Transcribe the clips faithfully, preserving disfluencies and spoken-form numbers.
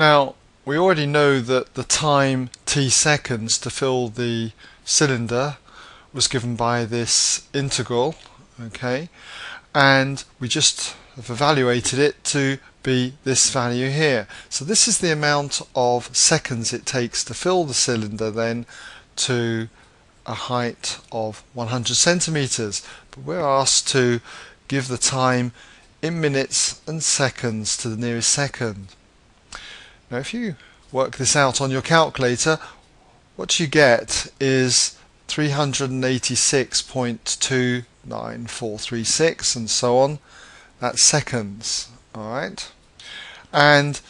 Now we already know that the time t seconds to fill the cylinder was given by this integral, okay, and we just have evaluated it to be this value here. So this is the amount of seconds it takes to fill the cylinder then to a height of one hundred centimeters, but we're asked to give the time in minutes and seconds to the nearest second. Now if you work this out on your calculator, what you get is three hundred eighty-six point two nine four three six and so on. That's seconds, alright? And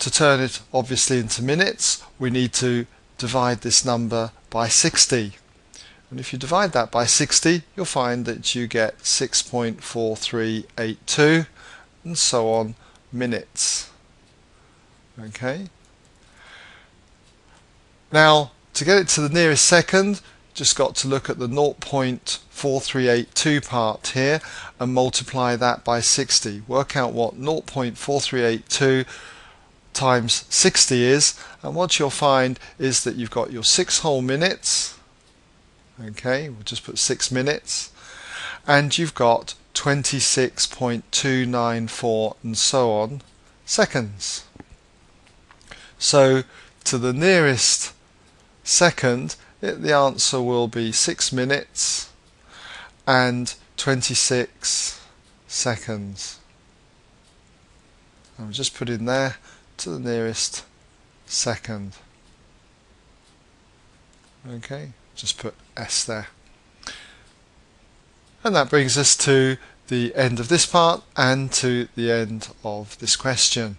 to turn it obviously into minutes, we need to divide this number by sixty. And if you divide that by sixty, you'll find that you get six point four three eight two and so on minutes. Okay? Now, to get it to the nearest second, just got to look at the zero point four three eight two part here and multiply that by sixty. Work out what zero point four three eight two times sixty is, and what you'll find is that you've got your six whole minutes, okay, we'll just put six minutes, and you've got twenty-six point two nine four and so on seconds. So to the nearest second, It, the answer will be six minutes and twenty-six seconds. I'll just put in there to the nearest second. Okay, just put S there. And that brings us to the end of this part and to the end of this question.